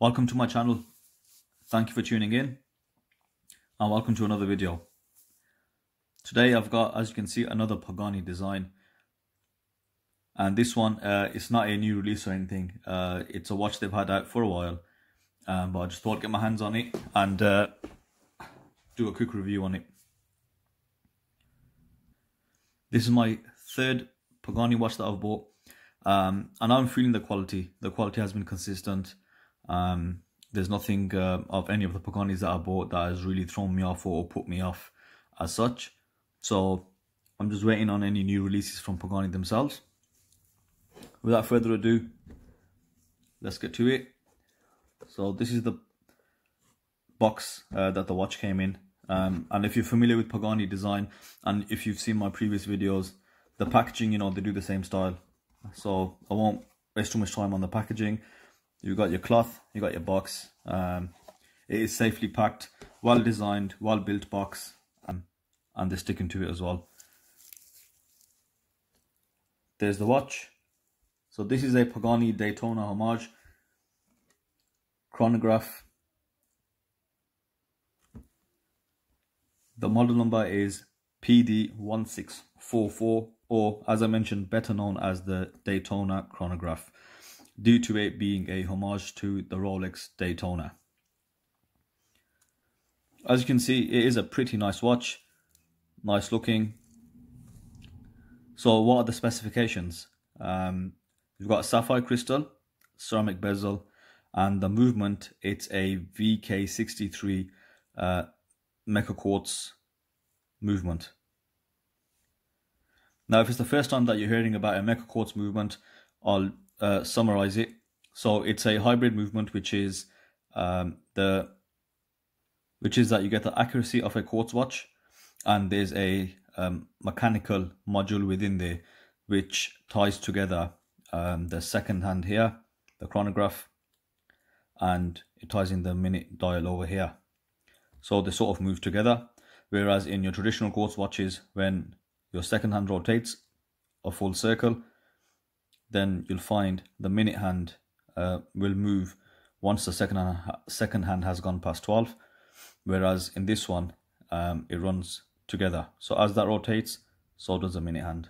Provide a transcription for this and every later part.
Welcome to my channel, thank you for tuning in and welcome to another video. Today I've got, as you can see, another Pagani design, and this one it's not a new release or anything. It's a watch they've had out for a while, but I just thought I'd get my hands on it and do a quick review on it. This is my third Pagani watch that I've bought, and I'm feeling the quality. The quality has been consistent. There's nothing of any of the Paganis that I bought that has really thrown me off or put me off as such. So I'm just waiting on any new releases from Pagani themselves. Without further ado, let's get to it. So this is the box that the watch came in, and if you're familiar with Pagani design and if you've seen my previous videos, the packaging, you know, they do the same style, so I won't waste too much time on the packaging. You've got your cloth, you got your box. It is safely packed, well designed, well built box, and they're sticking to it as well. There's the watch. So this is a Pagani Daytona homage chronograph. The model number is PD1644, or as I mentioned, better known as the Daytona chronograph, due to it being a homage to the Rolex Daytona. As you can see, it is a pretty nice watch, nice looking. So what are the specifications? You've got a sapphire crystal, ceramic bezel, and the movement, it's a VK63 Mecha Quartz movement. Now, if it's the first time that you're hearing about a Mecha Quartz movement, I'll summarize it. So it's a hybrid movement, which is that you get the accuracy of a quartz watch, and there's a mechanical module within there which ties together the second hand here, the chronograph, and it ties in the minute dial over here, so they sort of move together. Whereas in your traditional quartz watches, when your second hand rotates a full circle, then you'll find the minute hand will move once the second hand has gone past 12, whereas in this one it runs together. So as that rotates, so does the minute hand.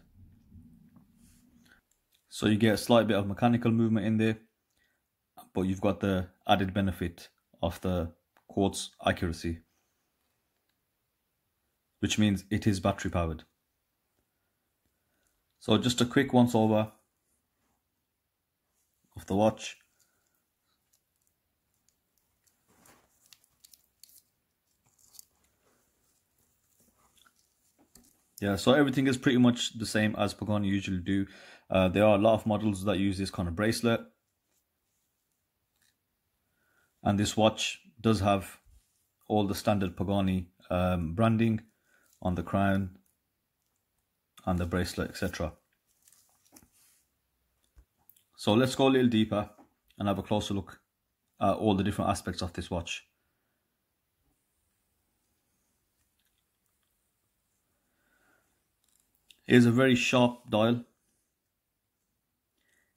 So you get a slight bit of mechanical movement in there, but you've got the added benefit of the quartz accuracy, which means it is battery powered. So just a quick once over of the watch. Yeah, so everything is pretty much the same as Pagani usually do. There are a lot of models that use this kind of bracelet, and this watch does have all the standard Pagani branding on the crown and the bracelet, etc. So let's go a little deeper and have a closer look at all the different aspects of this watch. Here's a very sharp dial,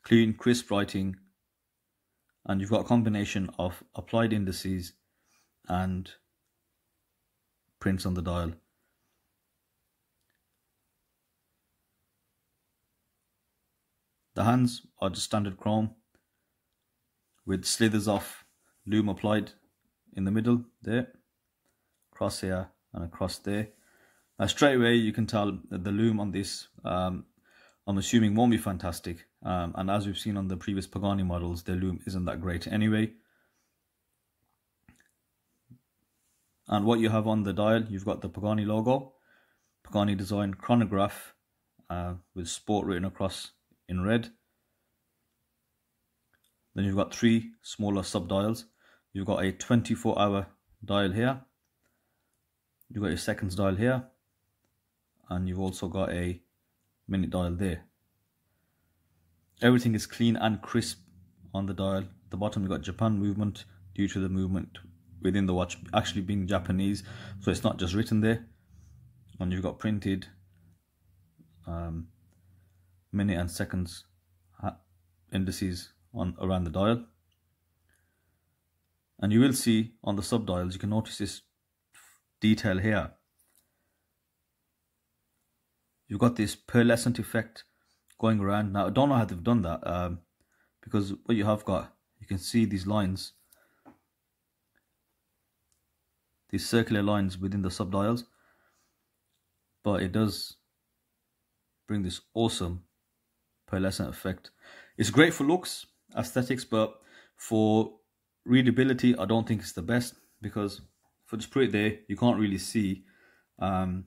clean, crisp writing, and you've got a combination of applied indices and prints on the dial. The hands are just standard chrome with slithers of lume applied in the middle there, across here and across there. Now straight away you can tell that the lume on this, I'm assuming, won't be fantastic, and as we've seen on the previous Pagani models, their lume isn't that great anyway. And what you have on the dial, you've got the Pagani logo, Pagani design chronograph with sport written across in red. Then you've got three smaller sub dials. You've got a 24-hour dial here, you've got your seconds dial here, and you've also got a minute dial there. Everything is clean and crisp on the dial. At the bottom you've got Japan movement, due to the movement within the watch actually being Japanese, so it's not just written there. And you've got printed minute and seconds indices on around the dial. And you will see on the subdials, you can notice this detail here. You've got this pearlescent effect going around. Now I don't know how they've done that, because what you have got, you can see these lines, these circular lines within the subdials, but it does bring this awesome pearlescent effect. It's great for looks, aesthetics, but for readability I don't think it's the best, because if I just put it there, you can't really see on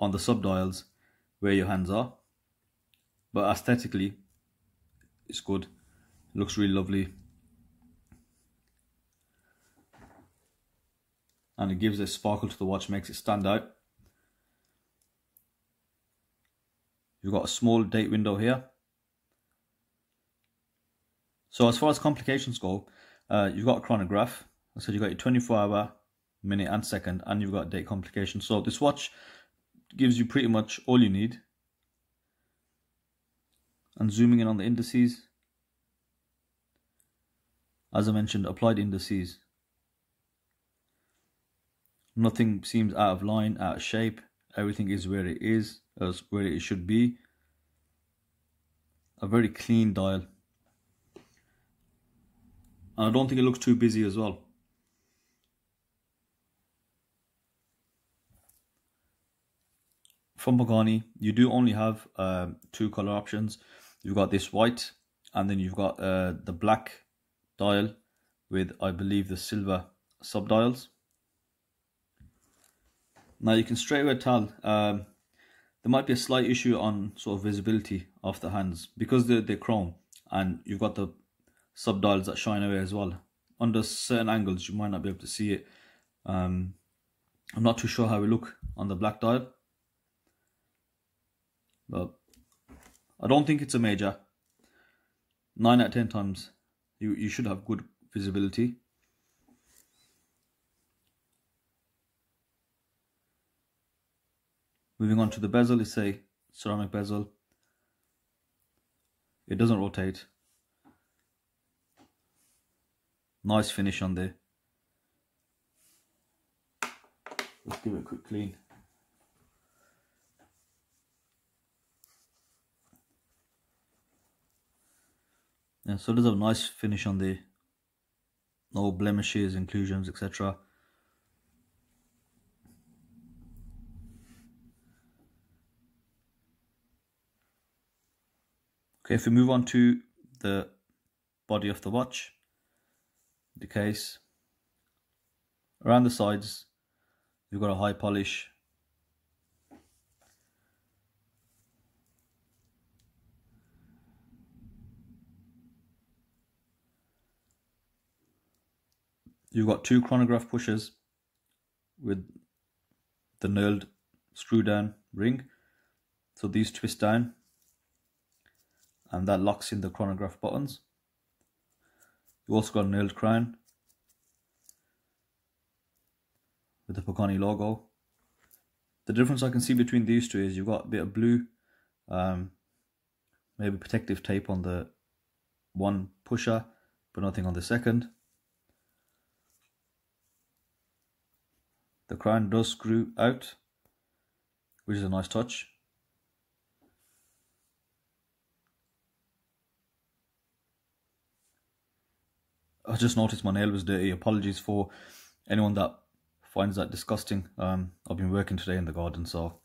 the subdials where your hands are, but aesthetically it's good. It looks really lovely and it gives a sparkle to the watch, makes it stand out. You've got a small date window here. So as far as complications go, you've got a chronograph. So you've got your 24-hour, minute and second, and you've got date complication. So this watch gives you pretty much all you need. And zooming in on the indices, as I mentioned, applied indices. Nothing seems out of line, out of shape. Everything is where it is, as where it should be. A very clean dial. And I don't think it looks too busy as well. From Pagani, you do only have two color options. You've got this white, and then you've got the black dial with, I believe, the silver subdials. Now you can straight away tell there might be a slight issue on sort of visibility of the hands, because they're chrome and you've got the subdials that shine away as well. Under certain angles you might not be able to see it. I'm not too sure how we look on the black dial, but I don't think it's a major. 9 out of 10 times you should have good visibility. Moving on to the bezel, it's a ceramic bezel. It doesn't rotate. Nice finish on there. Let's give it a quick clean. Yeah, so it does have a nice finish on there. No blemishes, inclusions, etc. Okay, if we move on to the body of the watch, the case, around the sides, you've got a high polish. You've got two chronograph pushers with the knurled screw down ring. So these twist down and that locks in the chronograph buttons. You also got a knurled crown with the Pagani logo. The difference I can see between these two is you've got a bit of blue, maybe protective tape on the one pusher, but nothing on the second. The crown does screw out, which is a nice touch. I just noticed my nail was dirty. Apologies for anyone that finds that disgusting. I've been working today in the garden, so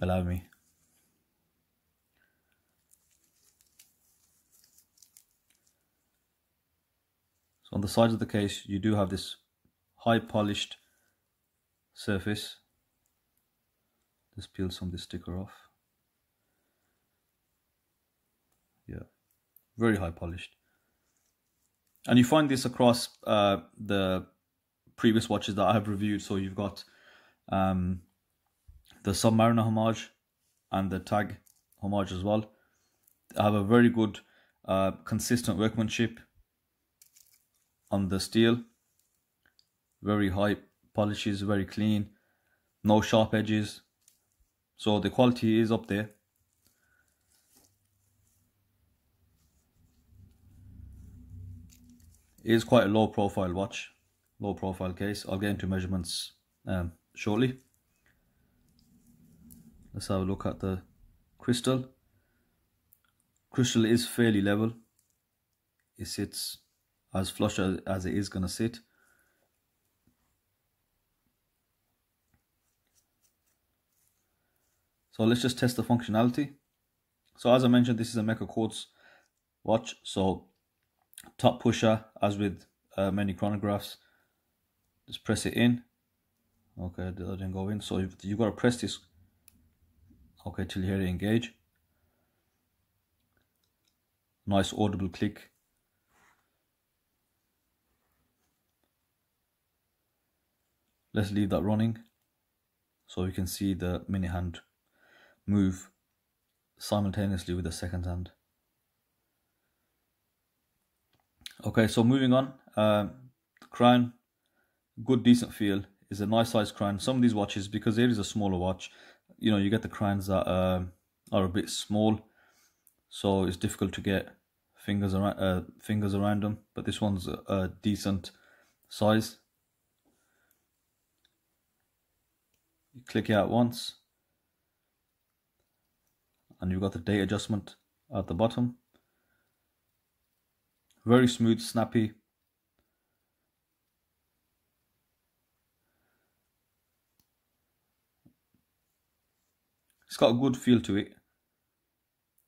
allow me. So on the sides of the case, you do have this high polished surface. Let's peel some of this sticker off. Yeah, very high polished. And you find this across the previous watches that I have reviewed. So you've got the Submariner homage and the Tag homage as well. They have a very good consistent workmanship on the steel. Very high polishes, very clean, no sharp edges. So the quality is up there. is quite a low profile watch, low profile case. I'll get into measurements shortly. Let's have a look at the crystal. Crystal is fairly level. It sits as flush as it is going to sit. So let's just test the functionality. So as I mentioned, this is a Mecha Quartz watch. So top pusher, as with many chronographs, just press it in. Okay, that didn't go in. So you've got to press this, okay, till you hear it engage. Nice audible click. Let's leave that running so you can see the mini hand move simultaneously with the second hand. Okay, so moving on, the crown, good decent feel, is a nice size crown. Some of these watches, because it is a smaller watch, you know, you get the crowns that are a bit small, so it's difficult to get fingers around them, but this one's a decent size. You click it out once and you've got the date adjustment at the bottom. Very smooth, snappy. It's got a good feel to it.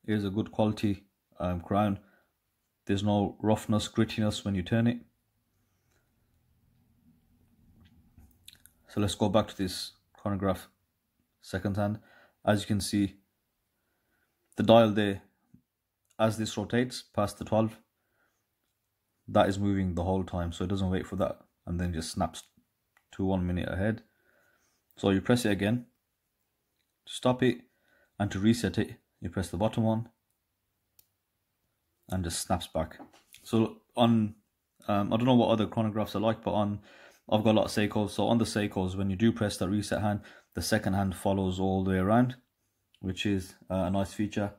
It is a good quality crown. There's no roughness, grittiness when you turn it. So let's go back to this chronograph second hand. As you can see, the dial there, as this rotates past the 12, that is moving the whole time, so it doesn't wait for that and then just snaps to 1 minute ahead. So you press it again to stop it, and to reset it you press the bottom one and just snaps back. So on I don't know what other chronographs are like, but on, I've got a lot of Seikos, so on the Seikos, when you do press that reset hand, the second hand follows all the way around, which is a nice feature,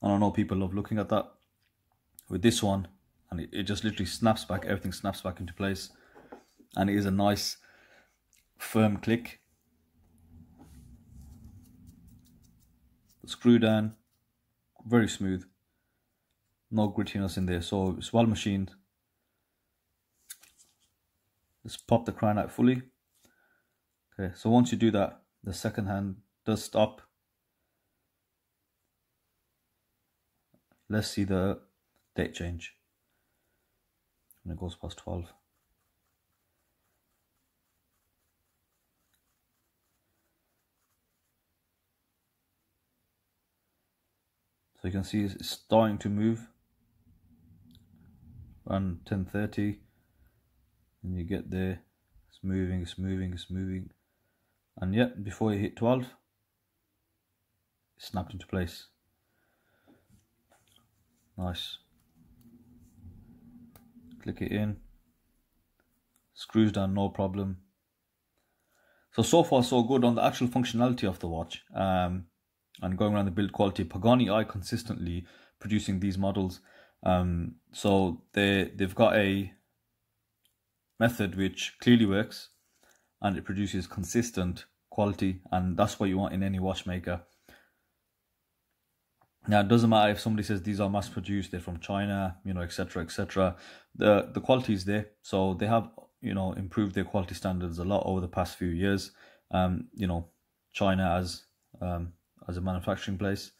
and I know people love looking at that. With this one, and it just literally snaps back, everything snaps back into place, and it is a nice firm click. The screw down, very smooth, no grittiness in there, so it's well machined. Let's pop the crown out fully. Okay, so once you do that, the second hand does stop. Let's see the date change when it goes past 12. So you can see it's starting to move around 10:30, and you get there, it's moving, it's moving, it's moving, and yet before you hit 12, it's snapped into place. Nice. Click it in, screws down no problem. So far so good on the actual functionality of the watch, and going around the build quality. Pagani are consistently producing these models, so they've got a method which clearly works, and it produces consistent quality, and that's what you want in any watchmaker. Now, it doesn't matter if somebody says these are mass produced, they're from China, you know, etc, etc. The quality is there, so they have, you know, improved their quality standards a lot over the past few years. You know, China as a manufacturing place.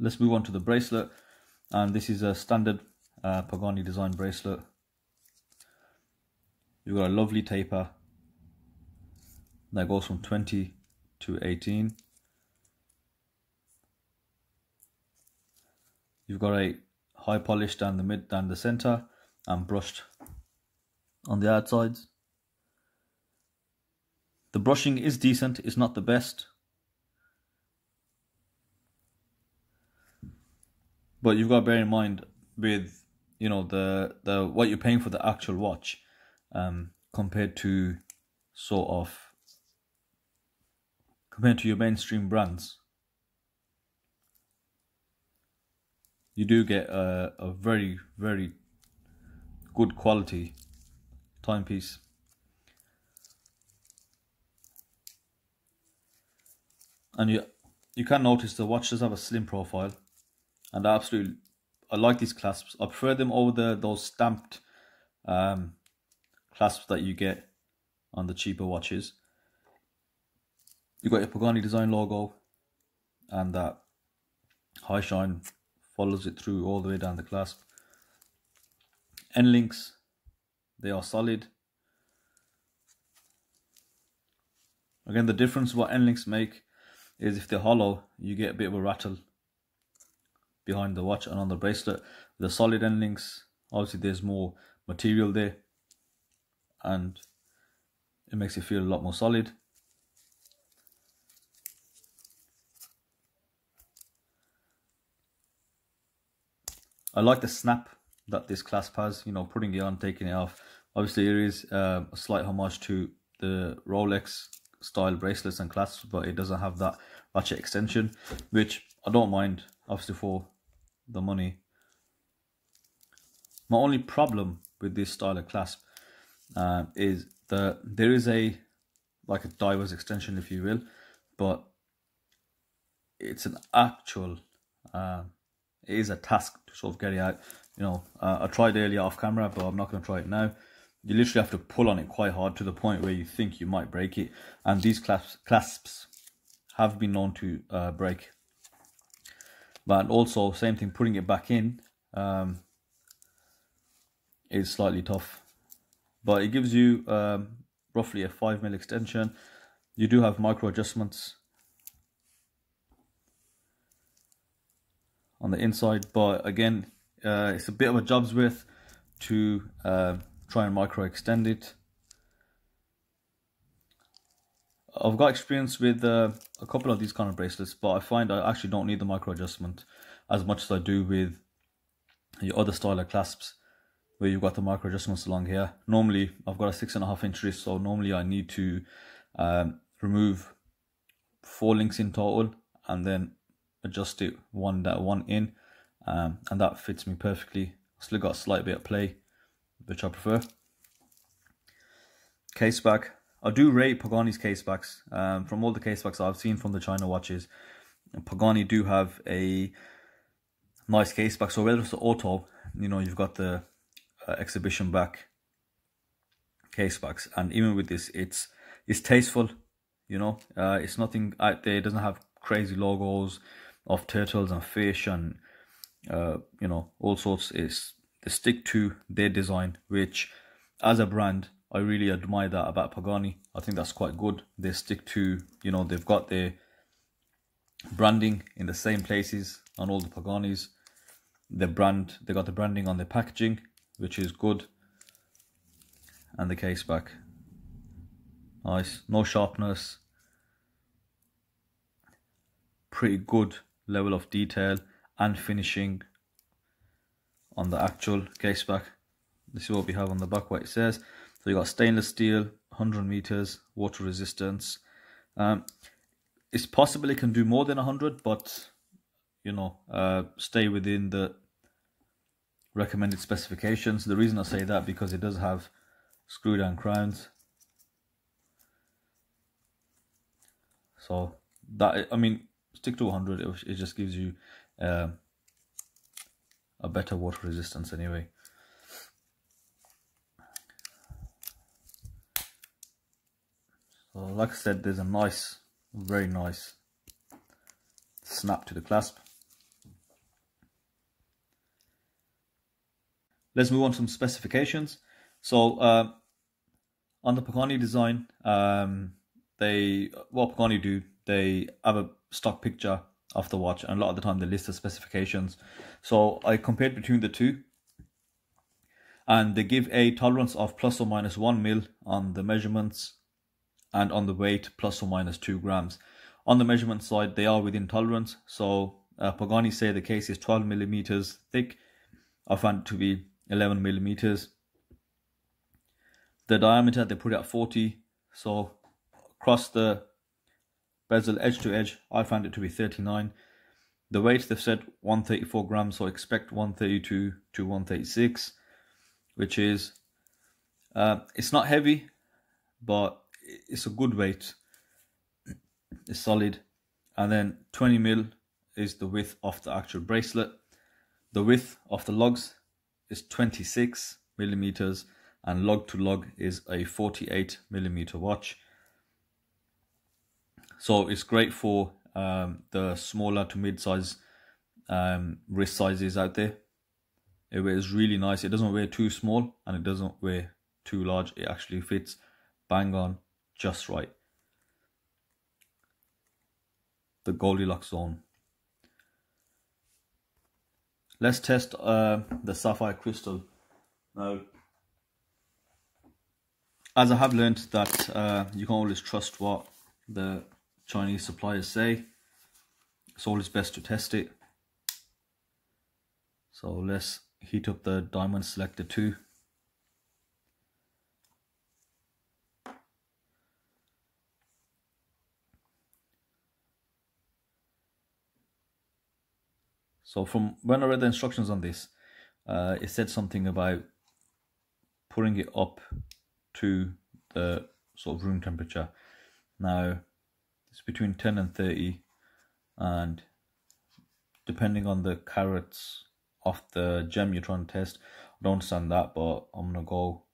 Let's move on to the bracelet, and this is a standard Pagani Design bracelet. You've got a lovely taper that goes from 20 to 18. You've got a high polish down the mid, down the center, and brushed on the outsides. The brushing is decent, it's not the best, but you've got to bear in mind with, you know, the what you're paying for the actual watch. Compared to sort of compared to your mainstream brands, you do get a very, very good quality timepiece. And you can notice the watch does have a slim profile, and I like these clasps. I prefer them over those stamped clasps that you get on the cheaper watches. You've got your Pagani Design logo, and that high shine follows it through all the way down the clasp. End links, they are solid. Again, the difference what end links make is if they're hollow, you get a bit of a rattle behind the watch and on the bracelet. The solid end links, obviously there's more material there, and it makes it feel a lot more solid. I like the snap that this clasp has, you know, putting it on, taking it off. Obviously it is a slight homage to the Rolex style bracelets and clasps, but it doesn't have that ratchet extension, which I don't mind, obviously, for the money. My only problem with this style of clasp is that there is like a diver's extension, if you will, but it's an actual it is a task to sort of carry out, you know. I tried earlier off camera, but I'm not going to try it now. You literally have to pull on it quite hard to the point where you think you might break it, and these clasps have been known to break. But also, same thing, putting it back in is slightly tough. But it gives you roughly a 5mm extension. You do have micro adjustments on the inside, but again, it's a bit of a job's worth to try and micro extend it. I've got experience with a couple of these kind of bracelets, but I find I actually don't need the micro adjustment as much as I do with your other style of clasps, where you've got the micro adjustments along here. Normally I've got a 6.5 inch wrist, so normally I need to remove 4 links in total and then adjust it one in, and that fits me perfectly. Still got a slight bit of play, which I prefer. Case back. I do rate Pagani's case backs. From all the case backs I've seen from the China watches, Pagani do have a nice case back. So whether it's the auto, you know, you've got the exhibition back case backs, and even with this, it's tasteful, you know. It's nothing out there. It doesn't have crazy logos of turtles and fish and you know, all sorts. They stick to their design, which as a brand I really admire that about Pagani. I think that's quite good. They stick to, you know, they've got their branding in the same places on all the Paganis. They got the branding on their packaging, which is good. And the case back, nice, no sharpness, pretty good level of detail and finishing on the actual case back. This is what we have on the back, what it says. So you got stainless steel, 100 meters, water resistance. It's possible it can do more than 100, but you know, stay within the recommended specifications. The reason I say that, because it does have screw down crowns, so that, I mean, stick to 100. It just gives you a better water resistance anyway. So like I said, there's a nice, very nice snap to the clasp. Let's move on to some specifications. So on the Pagani Design, what Pagani do, they have a stock picture of the watch, and a lot of the time they list the specifications. So I compared between the two, and they give a tolerance of ±1 mil on the measurements, and on the weight ±2 grams. On the measurement side, they are within tolerance. So Pagani say the case is 12mm thick. I found it to be 11mm. The diameter they put it at 40, so across the bezel edge to edge, I found it to be 39. The weight they've said 134 grams, so expect 132 to 136, which is, it's not heavy, but it's a good weight. It's solid. And then 20 mil is the width of the actual bracelet. The width of the lugs is 26 millimeters, and lug to lug is a 48 millimeter watch. So it's great for the smaller to mid-size wrist sizes out there. It wears really nice. It doesn't wear too small and it doesn't wear too large. It actually fits bang on, just right. The Goldilocks zone. Let's test the sapphire crystal now. As I have learned that you can always trust what the Chinese suppliers say, it's always best to test it. So let's heat up the diamond selector too. So from when I read the instructions on this, it said something about putting it up to the sort of room temperature. Now it's between 10 and 30, and depending on the carats of the gem you're trying to test, I don't understand that, but I'm gonna go,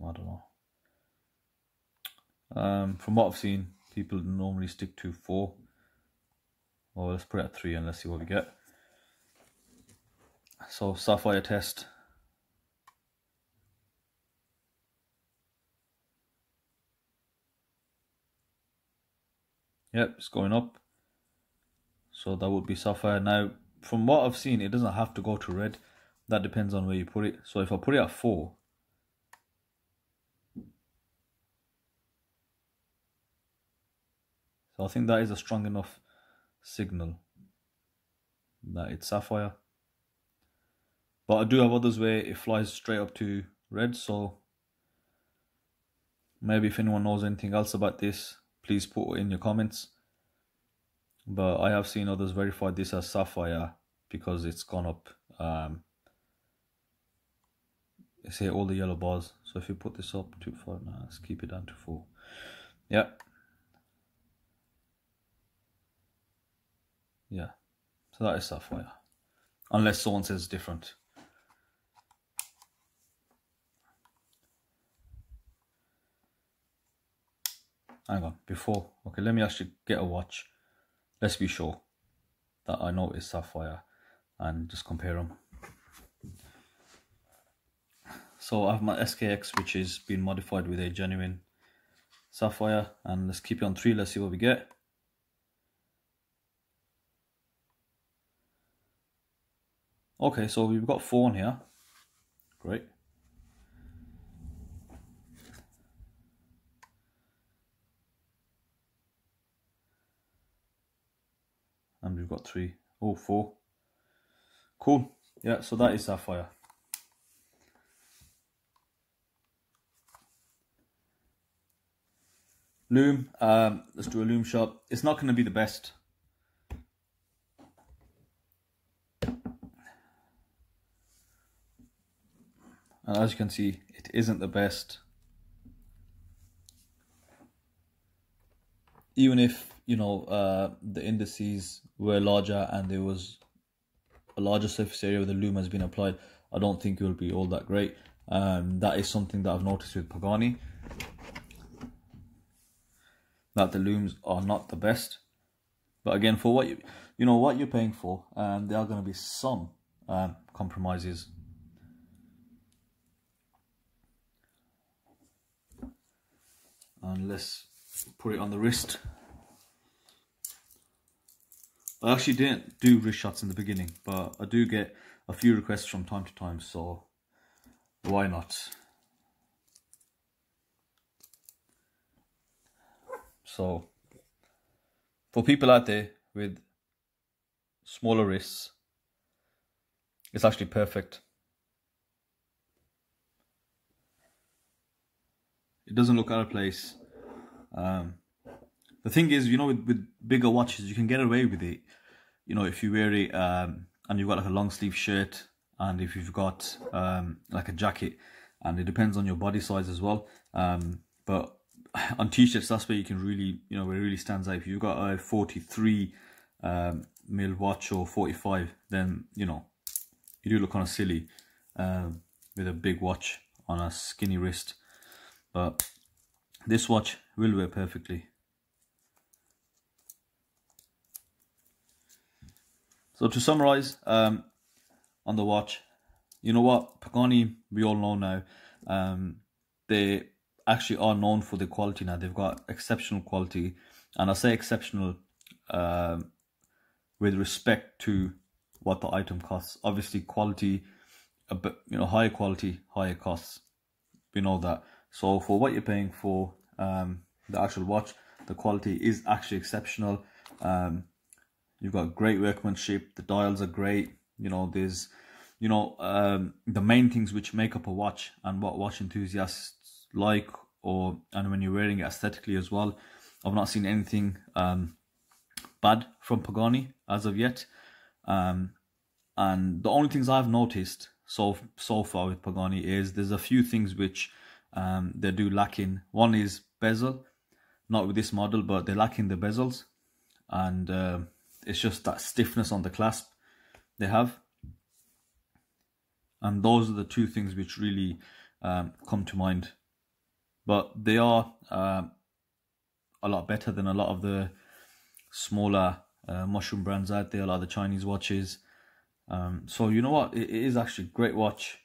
I don't know. From what I've seen, people normally stick to 4. Well, let's put it at 3 and let's see what we get. So sapphire test. Yep, it's going up. So that would be sapphire. Now, from what I've seen, it doesn't have to go to red. That depends on where you put it. So if I put it at 4, so I think that is a strong enough signal that it's sapphire. But I do have others where it flies straight up to red. So maybe if anyone knows anything else about this, please put it in your comments. But I have seen others verify this as sapphire because it's gone up. It's hit all the yellow bars. So if you put this up to 5, now let's keep it down to 4. Yeah. Yeah, so that is sapphire. Unless someone says different. Hang on, before. Okay, let me actually get a watch. Let's be sure that I know it's sapphire and just compare them. So I have my SKX, which is been modified with a genuine sapphire. And let's keep it on 3, let's see what we get. Okay, so we've got 4 on here. Great. And we've got 3. Oh, 4. Cool. Yeah, so that is sapphire. Loom. Let's do a loom shot. It's not going to be the best. And as you can see, it isn't the best. Even if, you know, the indices were larger and there was a larger surface area where the loom has been applied, I don't think it will be all that great. That is something that I've noticed with Pagani, that the looms are not the best. But again, for what you know what you're paying for, there are going to be some compromises. And let's put it on the wrist. I actually didn't do wrist shots in the beginning, but I do get a few requests from time to time, so why not? So for people out there with smaller wrists, it's actually perfect. It doesn't look out of place. The thing is, you know, with bigger watches, you can get away with it. You know, if you wear it and you've got like a long sleeve shirt, and if you've got like a jacket, and it depends on your body size as well. But on t-shirts, that's where you can really, you know, where it really stands out. If you've got a 43 mil watch or 45, then, you know, you do look kind of silly with a big watch on a skinny wrist. But this watch will wear perfectly. So to summarize on the watch, you know what, Pagani, we all know now, they actually are known for their quality now. They've got exceptional quality, and I say exceptional with respect to what the item costs. Obviously quality, but, you know, higher quality, higher costs, we know that. So for what you're paying for the actual watch, the quality is actually exceptional. You've got great workmanship, the dials are great, you know, there's, you know, the main things which make up a watch and what watch enthusiasts like, or, and when you're wearing it aesthetically as well. I've not seen anything bad from Pagani as of yet. And the only things I've noticed so far with Pagani is there's a few things which they do lack in. One is bezel, not with this model, but they lack in the bezels, and it's just that stiffness on the clasp they have. And those are the two things which really come to mind. But they are a lot better than a lot of the smaller mushroom brands out there, a lot of the Chinese watches. So you know what, it is actually a great watch.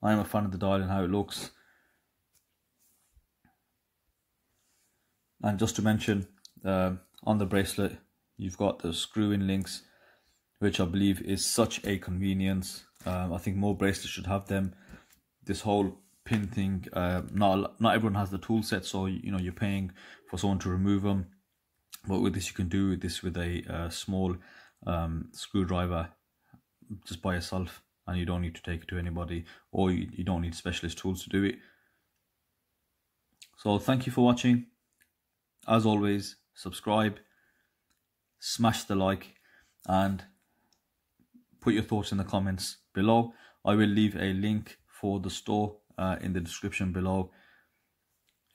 I am a fan of the dial and how it looks. And just to mention, on the bracelet, you've got the screw-in links, which I believe is such a convenience. I think more bracelets should have them. This whole pin thing, not everyone has the tool set, so you know, you're paying for someone to remove them. But with this, you can do this with a small screwdriver just by yourself, and you don't need to take it to anybody, or you don't need specialist tools to do it. So thank you for watching. As always, subscribe, smash the like, and put your thoughts in the comments below. I will leave a link for the store in the description below.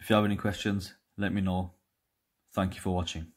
If you have any questions, let me know. Thank you for watching.